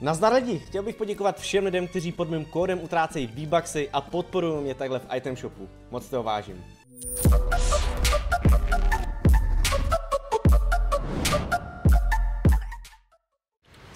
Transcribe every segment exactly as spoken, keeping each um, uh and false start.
Nazdar lidi, chtěl bych poděkovat všem lidem, kteří pod mým kódem utrácejí V-Buxy a podporují mě takhle v item shopu. Moc toho vážím.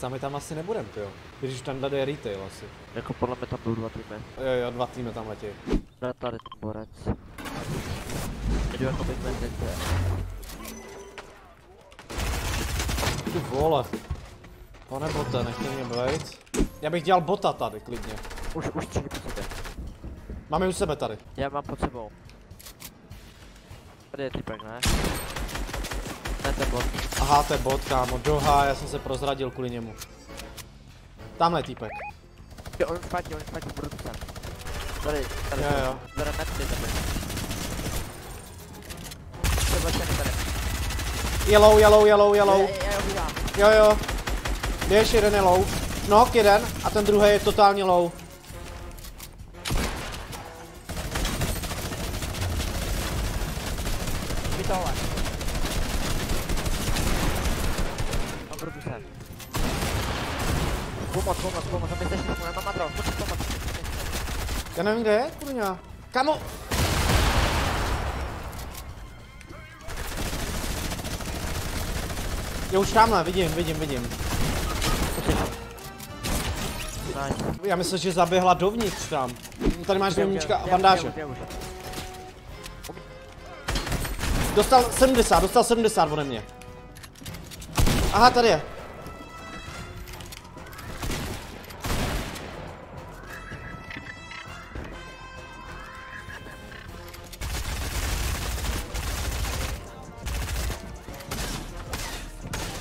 Sami tam asi nebudem, jo. Když tam jde retail asi. Jako podle mě tam budou dva týmy. Jo, jo, dva týmy tam letí. Tady ten borec. Jdu jako bychom jde. Ty vole. Pane bote, nechte mě být. Já bych dělal bota tady, klidně. Už, už tři pocity. Mám je u sebe tady. Já mám pod sebou. Tady je typek, ne? Ne, to je bot. Aha, to je bot, kámo, doha, já jsem se prozradil kvůli němu. Tamhle je týpek. Jo, on špatně, on špatně, budu psat. Tady, tady, jo, jo. Tady, tady, tady. Tady, tady. Yellow, yellow, yellow, yellow. Je, je, je, je, jo, jo. Běž, jeden je low. Knock jeden a ten druhý je totálně low. Vytohle. Dobrý půsad. Pomoc, pomoc, pomoc, aby sešli mu, nemám matro, pomoc, pomoc. Já nevím, kde je, kurňa. Kamo! Jo, už tamhle, vidím, vidím, vidím. Já myslím, že zaběhla dovnitř tam. Tady máš dvěmnička a bandáže. Dostal sedmdesát, dostal sedmdesát ode mě. Aha, tady je.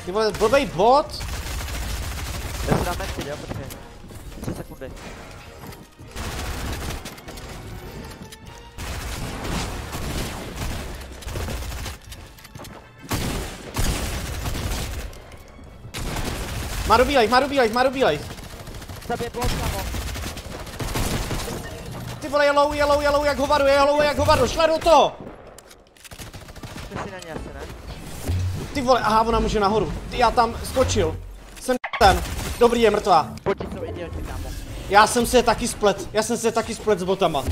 Ty vole, blbej bot. Já si dám metky, jo, počkej. tři sekundy. Má do bílejch, má do bílejch, má do bílejch. Zabije blok, kámo. Ty vole, yellow, yellow, yellow, jak hovadu, yellow, jak hovadu, šle do toho! Jste si na ně asi, ne? Ty vole, aha, ona může nahoru. Ty, já tam skočil. Jsem ten. Dobrý, je mrtvá. Já jsem se taky splet, já jsem se taky splet s botama.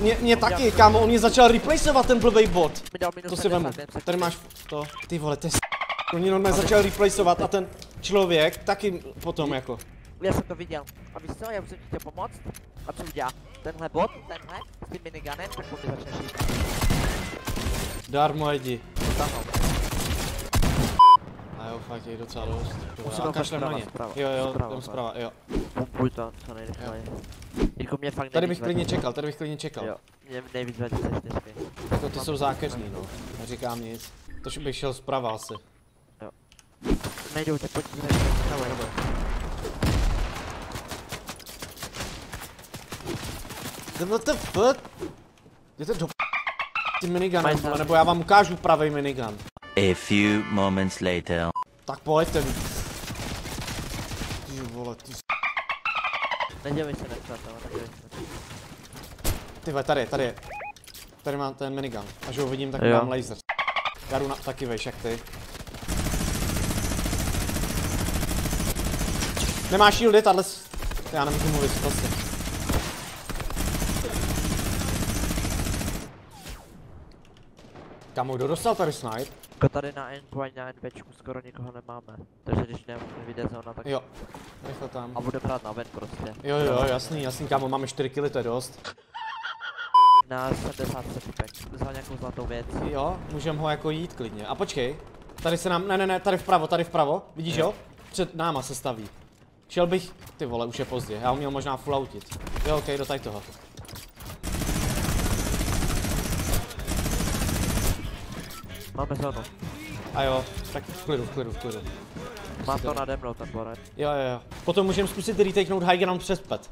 Mě, mě taky, kámo, on mě začal replacovat ten blbej bot. To si vemu, tady máš to. Ty vole, to je s***. On mě normálně začal replacovat a ten člověk taky potom jako. Já jsem to viděl. A víš co, já musím ti pomoct. A co udělá? Tenhle bot, tenhle, s tím miniganem, tak on mě začne šít. Darmo jdi. A jo, fakt je docela dost. A kašlem na ně. Jo, jo, tam zprava, jo. Půj to, co nejrychleji. Tady bych klidně čekal, tady bych klidně čekal. Jo, mě nejvíc dvacet čtyři. Jako ty jsou zákeřní, no. Neříkám nic. To bych šel zprava asi. Jo. Nejdou, tak pojď, pojď, pojď, pojď. What the fuck? Jděte do p***. Ty minigun, nebo já vám ukážu pravej minigun. A few moments later. Tak pojďte mi. Ty vole, ty s***. Nedělej se nepřát, ale nedělej se. Ty vole, tady je, tady je. Tady mám ten minigun. Až ho vidím, tak jo. Mám laser. Já jdu na, taky vejš, jak ty. Nemáš shieldy, tahle... Já nemůžu mluvit, vlastně. Kamu, kdo dostal tady snipe? Tady na N nine Bčku skoro nikoho nemáme, takže když nevyjde zóna, tak... Jo, nechal tam. A bude brát na ven prostě. Jo, jo, jasný, jasný, kámo, máme čtyři kily, to je dost. Na sedmdesát tři pek, vzal nějakou zlatou věc. Jo, můžeme ho jako jít klidně. A počkej, tady se nám, ne, ne, ne, tady vpravo, tady vpravo, vidíš jo? Před náma se staví. Šel bych, ty vole, už je pozdě, já ho měl možná full outit. Jo, okej, do tady toho. Máme zónu. A jo, tak v klidu, v klidu, v klidu. Má to nade mnou ten borec. Jo, jo, jo. Potom můžeme zkusit retakenout high ground přes pet.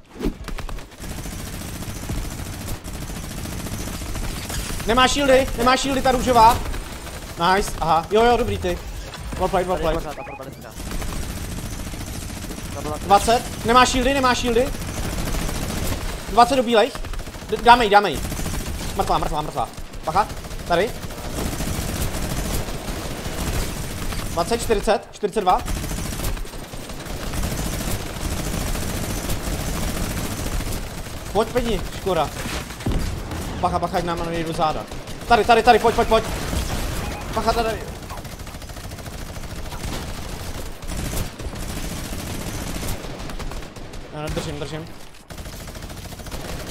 Nemá shieldy, nemá shieldy ta růžová. Nice, aha, jo, jo, dobrý ty. Well played, well played. dvacet, nemá shieldy, nemá shieldy. dvacet do bílejch. Dáme jí, dáme jí. Mrtvá, mrtvá, mrtvá. Pacha, tady. dvacet, čtyřicet, čtyřicet dva. Pojď, pojď, škoda. Pacha, pacha, ať nám nejdu záda. Tady, tady, tady, pojď, pojď, pojď. Pacha, tady. Držím, držím.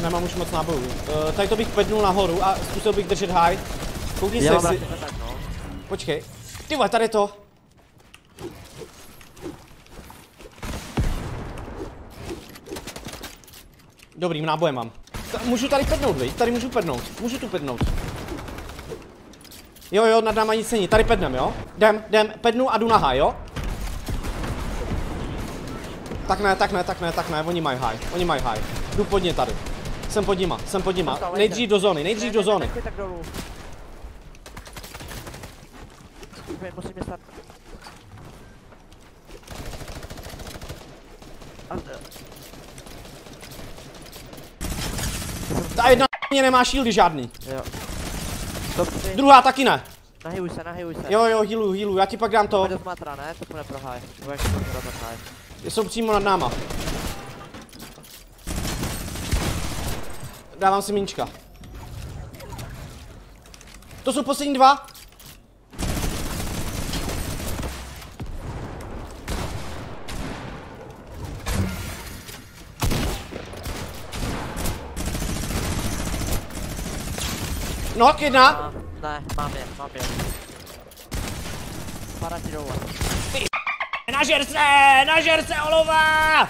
Nemám už moc nábojů. Uh, tady to bych pednul nahoru a zkusil bych držet high. Koukni se, si... tak, no. Počkej. Ty vole, tady je to. Dobrým nábojem mám. Ta, můžu tady pednout, vej? Tady můžu pednout. Můžu tu pednout. Jo, jo, nad náma nic není. Tady pednem, jo? Jdem, jdem, pednu a jdu na high, jo? Tak ne, tak ne, tak ne, tak ne, oni mají high, oni mají high. Jdu pod ně tady. Jsem pod nima, jsem pod nima. Nejdřív do zóny, nejdřív do zóny. Ta jedna mě nemá shieldy žádný. Druhá taky ne. Nahyluj se, nahyluj se. Jo, jo, healuj, healuj, já ti pak dám to. Jsou přímo nad náma. Dávám si míčka. To jsou poslední dva. No, jedna. Ne, mám je, mám je. Para ti dolů. Nažer se, nažer se, olova!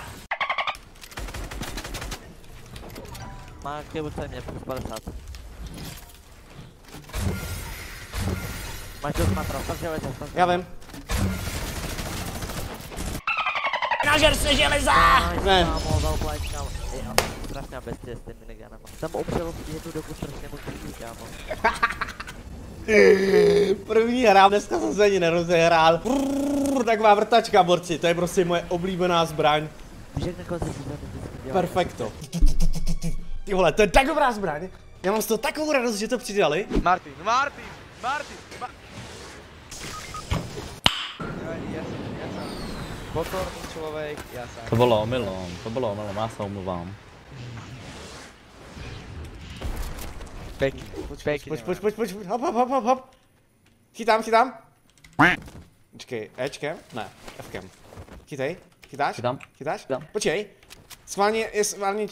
Má kebuce mě, plus padesát. Máš dost matrov, tak železa, tak železa. Já vím. Nažer se, železa! Ne. Kámo, zaoplajčkám. Jo, strašná bestie s těmi neganama. Jsem opřel jednu dobu strašně moc lidí, kámo. První hra, dneska jsem se ani nerozehrál. Prrrr, taková vrtačka, borci, to je prostě moje oblíbená zbraň. Perfekto. Ty vole, to je tak dobrá zbraň. Já mám z toho takovou radost, že to přidali. Martin, Martin, Martin, Martin. Pokorný člověk, já sám. To bylo omylom, to bylo omylom, já se omluvám. Pojď, pojď, pojď, pojď, pojď, pojď, hop, hop, hop, hop, hop. Chytám, chytám. Počkej, Ečkem? Ne, Fkem. Chytej, chytáš? Chytám. Chytáš? Chytám. Počkej. Schválně,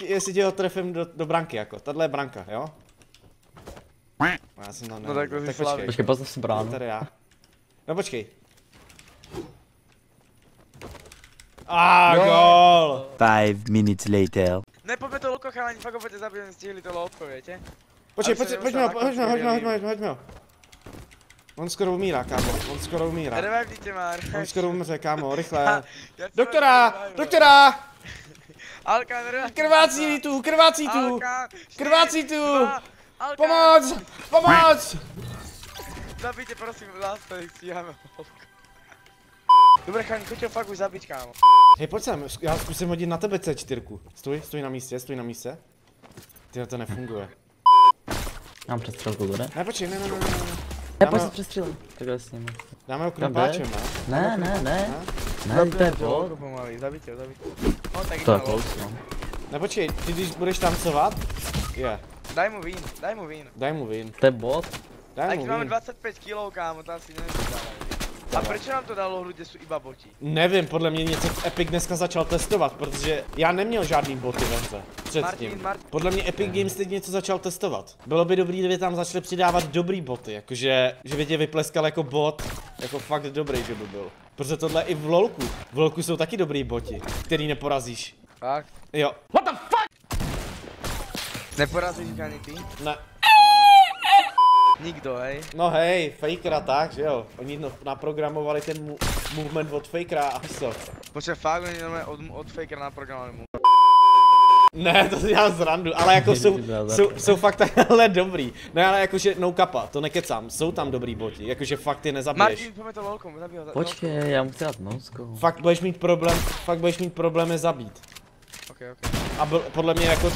jestli tě ho trefím do, do branky jako. Tahle je branka, jo? Já jsem tam nevím. No tak to vyšlávě. Počkej, postav si bránu. Tady já. No počkej. Ah, gól! Five minutes later. Nepojďme to loko, chalani, fakt opět zabijeme, stihli to loko, větě? Počkej, pojď, pojďme ho, pojďme ho, pojďme ho, pojďme ho, pojďme ho. On skoro umírá, kámo, on skoro umírá. On skoro umře, kámo, rychle. Doktora, doktora! Krvácí tu, krvácí tu, krvácí tu! Pomoc, pomoc! Zabijte prosím, vás tady stíháme. Dobré, chalani, chtěl fakt už zabít, kámo. Hej, pojď sem, já zkusím hodit na tebe C čtyřku. Stoj, stoj na místě, stoj na místě. Tyhle to nefunguje. Mám přestřelku, bude? Ne, počkej, ne, ne, ne, ne, ne. Ne, pojď se přestřelím. Takhle s ním. Dáme ho krumpáčem, ne? Ne, ne, ne. Ne, to je bol. Zabijte, zabijte. To je bol, no. Ne, počkej, ty když budeš tancovat, je. Daj mu vín, daj mu vín. Daj mu vín. To je bot. Daj mu vín. Taky máme dvacet pět kilogramů, kámo, to asi nevím. A proč nám to dalo hru, kde jsou iba boti? Nevím, podle mě něco Epic dneska začal testovat, protože já neměl žádný boty venze předtím. Podle mě Epic Games teď něco začal testovat. Bylo by dobrý, kdyby tam začali přidávat dobrý boty, jakože, že by tě vypleskal jako bot, jako fakt dobrý, že by byl. Protože tohle i v lolku, v lolku jsou taky dobrý boti, který neporazíš. Fakt? Jo. What the fuck? Neporazíš ani ty? Ne. Nikdo, hej. No hej, Fakera tak, že jo. Oni no, naprogramovali ten mu movement od Fakera a co? Počkej, fakt oni od, od Fakera naprogramovali mu. Ne, to si dělám zrandu, ale jako jsou, jsou, jsou fakt takhle dobrý. Ne, ale jakože no kappa, to nekecám, jsou tam dobrý boti, jakože fakt ty nezabiješ. Martin, pojďme to lolkou, zabijel. Počkej, já mu chci dát nouzkou. Fakt budeš mít problém, fakt budeš mít problém je zabít. Okay, okay. A byl, podle mě jako...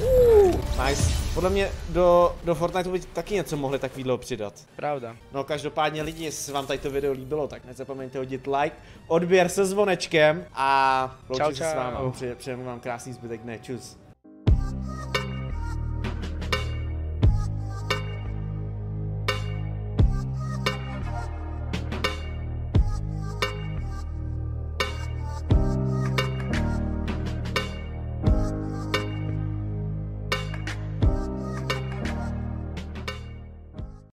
Uh, nice. Podle mě do, do Fortniteu by taky něco mohli takovýhle přidat. Pravda. No každopádně lidi, jestli vám tady to video líbilo, tak nezapomeňte hodit like, odběr se zvonečkem a loučím se s váma. Přeju vám krásný zbytek dne, čus.